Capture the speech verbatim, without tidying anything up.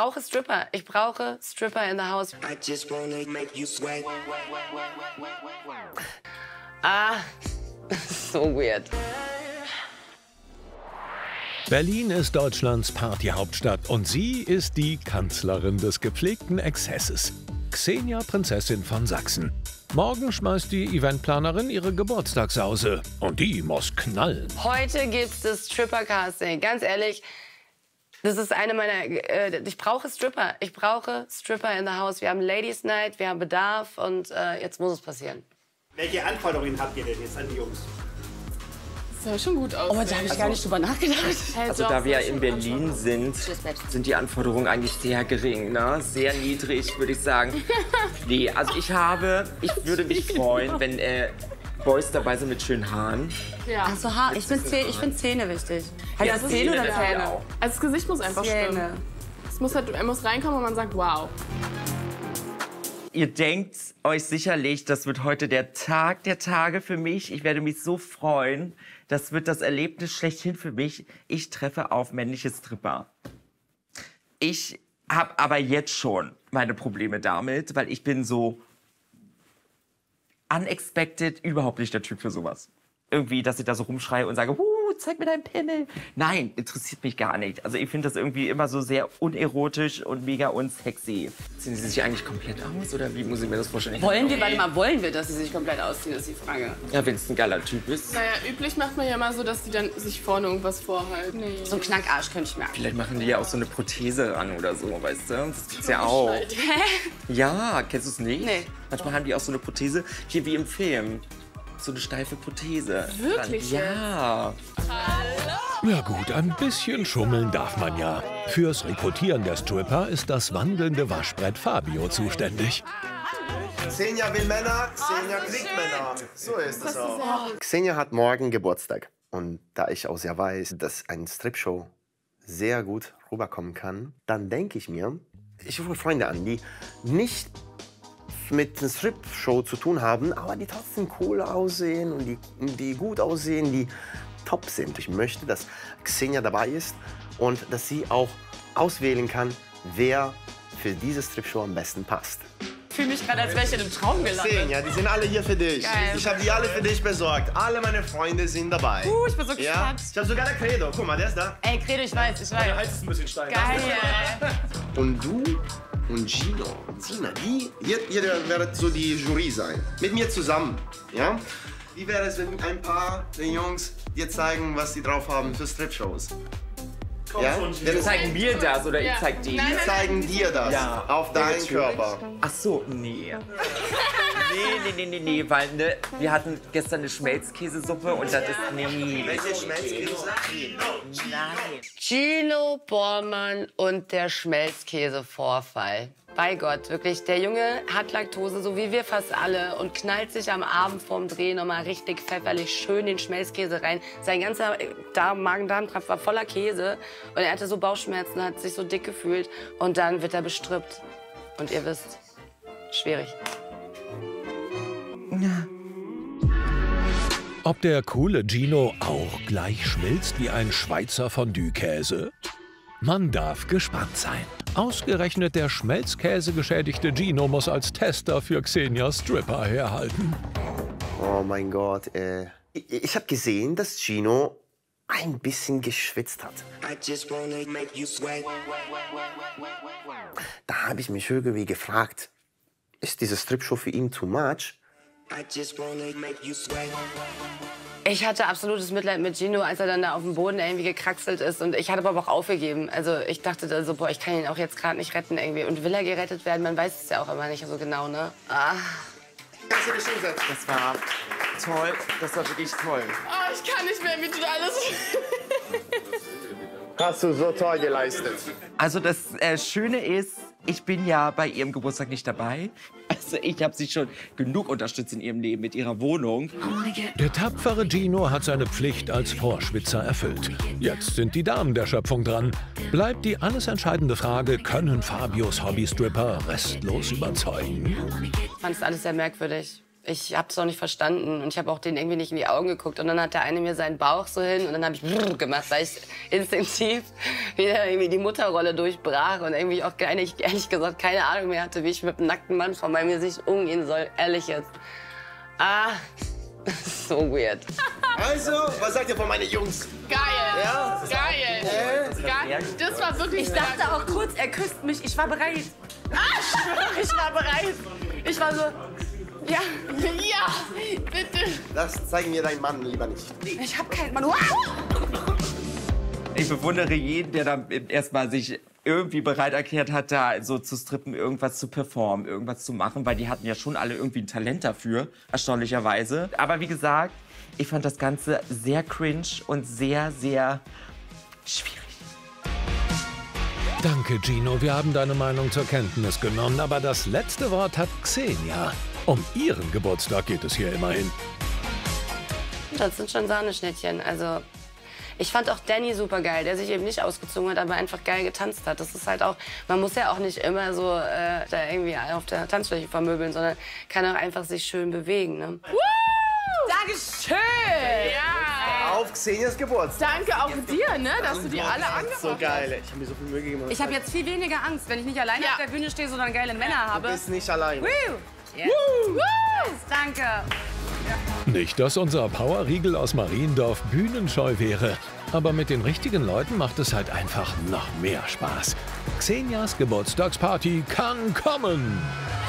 brauche Stripper. Ich brauche Stripper in the house. I just wanna make you sweat. Ah, so weird. Berlin ist Deutschlands Partyhauptstadt und sie ist die Kanzlerin des gepflegten Exzesses. Xenia Prinzessin von Sachsen. Morgen schmeißt die Eventplanerin ihre Geburtstagssause und die muss knallen. Heute gibt's das Stripper-Casting. Ganz ehrlich, das ist eine meiner... Äh, ich brauche Stripper. Ich brauche Stripper in the house. Wir haben Ladies Night, wir haben Bedarf und äh, jetzt muss es passieren. Welche Anforderungen habt ihr denn jetzt an die Jungs? Das sah schon gut aus. Oh, da habe ich also, gar nicht drüber nachgedacht. Also da wir in Berlin sind, sind die Anforderungen eigentlich sehr gering, ne? Sehr niedrig, würde ich sagen. Nee, also ich habe, ich würde mich freuen, wenn äh, Boys dabei sind mit schönen Haaren. Ja. Also Haar, ich finde Zähne, find Zähne wichtig. Halt ja, also Zähne oder Zähne? Also das Gesicht muss einfach Zähne. stimmen. Es muss halt, er muss reinkommen und man sagt, wow. Ihr denkt euch sicherlich, das wird heute der Tag der Tage für mich. Ich werde mich so freuen. Das wird das Erlebnis schlechthin für mich. Ich treffe auf männliche Stripper. Ich habe aber jetzt schon meine Probleme damit, weil ich bin so unexpected überhaupt nicht der Typ für sowas. Irgendwie, dass ich da so rumschreie und sage, uh, zeig mir deinen Pimmel. Nein, interessiert mich gar nicht. Also ich finde das irgendwie immer so sehr unerotisch und mega unsexy. Ziehen Sie sich eigentlich komplett aus oder wie muss ich mir das vorstellen? Wollen wir, warte mal, wollen wir, dass Sie sich komplett ausziehen, ist die Frage. Ja, wenn es ein geiler Typ ist. Naja, üblich macht man ja immer so, dass die dann sich vorne irgendwas vorhalten. Nee. So ein Knackarsch könnte ich mir. Vielleicht machen die ja auch so eine Prothese ran oder so, weißt du? Das gibt's ja auch. Ja, kennst du es nicht? Nee. Manchmal haben die auch so eine Prothese, hier wie im Film. So eine steife Prothese. Wirklich? Dann, ja. Hallo. Ja gut, ein bisschen schummeln darf man ja. Fürs Rekrutieren der Stripper ist das wandelnde Waschbrett Fabio zuständig. Xenia will Männer, Xenia kriegt Männer. So ist das auch. Xenia hat morgen Geburtstag. Und da ich auch sehr weiß, dass eine Stripshow sehr gut rüberkommen kann, dann denke ich mir, ich rufe Freunde an, die nicht mit einer Strip-Show zu tun haben, aber die trotzdem cool aussehen und die, die gut aussehen, die top sind. Ich möchte, dass Xenia dabei ist und dass sie auch auswählen kann, wer für diese Strip-Show am besten passt. Ich fühle mich gerade, als wäre ich in einem Traum gelandet. Xenia, die sind alle hier für dich. Geil. Ich habe die alle für dich besorgt. Alle meine Freunde sind dabei. Uh, ich bin so gespannt. Ja? Ich habe sogar der Credo. Guck mal, der ist da. Ey, Credo, ich weiß, ich weiß. Der Hals ist ein bisschen steil. Geil. Und du? Und Gino und Sina, die, ihr, ihr werdet so die Jury sein. Mit mir zusammen, ja? Wie wäre es, wenn ein paar der Jungs dir zeigen, was sie drauf haben für Strip-Shows? Ja? Dann zeigen wir das oder ja. Ich zeig dir. Wir zeigen dir das ja. Auf deinen Körper. Ach so, nee. Nee, nee, nee, nee, weil ne, wir hatten gestern eine Schmelzkäsesuppe und das ist nee. Welche Schmelzkäse? Nein. Gino Bormann und der Schmelzkäsevorfall. Bei Gott, wirklich, der Junge hat Laktose, so wie wir fast alle, und knallt sich am Abend vorm Dreh nochmal richtig pfefferlich schön den Schmelzkäse rein. Sein ganzer Magen-Darm-Trakt war voller Käse und er hatte so Bauchschmerzen, hat sich so dick gefühlt und dann wird er bestrippt. Und ihr wisst, schwierig. Ob der coole Gino auch gleich schmilzt wie ein Schweizer Fondue-Käse? Man darf gespannt sein. Ausgerechnet der schmelzkäsegeschädigte Gino muss als Tester für Xenia Stripper herhalten. Oh mein Gott, ey. Ich, ich habe gesehen, dass Gino ein bisschen geschwitzt hat. Da habe ich mich irgendwie gefragt, ist diese Stripshow für ihn too much? Ich hatte absolutes Mitleid mit Gino, als er dann da auf dem Boden irgendwie gekraxelt ist. Und ich hatte aber auch aufgegeben. Also ich dachte so, also, boah, ich kann ihn auch jetzt gerade nicht retten irgendwie. Und will er gerettet werden? Man weiß es ja auch immer nicht so genau, ne? Ah. Das war toll. Das war wirklich toll. Oh, ich kann nicht mehr, wie du alles... Hast du so toll geleistet. Also das äh, Schöne ist, ich bin ja bei ihrem Geburtstag nicht dabei. Also ich habe sie schon genug unterstützt in ihrem Leben mit ihrer Wohnung. Der tapfere Gino hat seine Pflicht als Vorschwitzer erfüllt. Jetzt sind die Damen der Schöpfung dran. Bleibt die alles entscheidende Frage, können Fabios Hobbystripper restlos überzeugen? Ich fand es alles sehr merkwürdig. Ich hab's noch nicht verstanden und ich habe auch den irgendwie nicht in die Augen geguckt. Und dann hat der eine mir seinen Bauch so hin und dann habe ich brrr gemacht, weil ich instinktiv wieder irgendwie die Mutterrolle durchbrach und irgendwie auch gar nicht, ehrlich gesagt, keine Ahnung mehr hatte, wie ich mit einem nackten Mann vor meinem Gesicht umgehen soll. Ehrlich jetzt. Ah, so weird. Also, was sagt ihr von meinen Jungs? Geil. Ja? Geil. Geil. Das war wirklich. Ich dachte auch kurz, er küsst mich. Ich war bereit. Ah, ich war bereit. Ich war so. Ja, ja, bitte. Das zeigen mir deinen Mann lieber nicht. Ich hab keinen Mann. Ich bewundere jeden, der dann erstmal sich irgendwie bereit erklärt hat, da so zu strippen, irgendwas zu performen, irgendwas zu machen, weil die hatten ja schon alle irgendwie ein Talent dafür, erstaunlicherweise. Aber wie gesagt, ich fand das Ganze sehr cringe und sehr, sehr schwierig. Danke, Gino, wir haben deine Meinung zur Kenntnis genommen, aber das letzte Wort hat Xenia. Um ihren Geburtstag geht es hier immerhin. Das sind schon Sahneschnittchen. Also, ich fand auch Danny super geil, der sich eben nicht ausgezogen hat, aber einfach geil getanzt hat. Das ist halt auch, man muss ja auch nicht immer so äh, da irgendwie auf der Tanzfläche vermöbeln, sondern kann auch einfach sich schön bewegen. Ne? Woo! Dankeschön! Ja. Auf Xenias Geburtstag. Danke auch dir, ne, dass du die alle angefangen hast. So geil. Ich habe mir so viel Mühe gegeben. Ich habe jetzt viel weniger Angst, wenn ich nicht alleine ja. auf der Bühne stehe, sondern geile Männer ja. habe. Du bist nicht alleine. Woo! Yeah. Woo! Woo! Danke. Nicht, dass unser Powerriegel aus Mariendorf bühnenscheu wäre, aber mit den richtigen Leuten macht es halt einfach noch mehr Spaß. Xenias Geburtstagsparty kann kommen.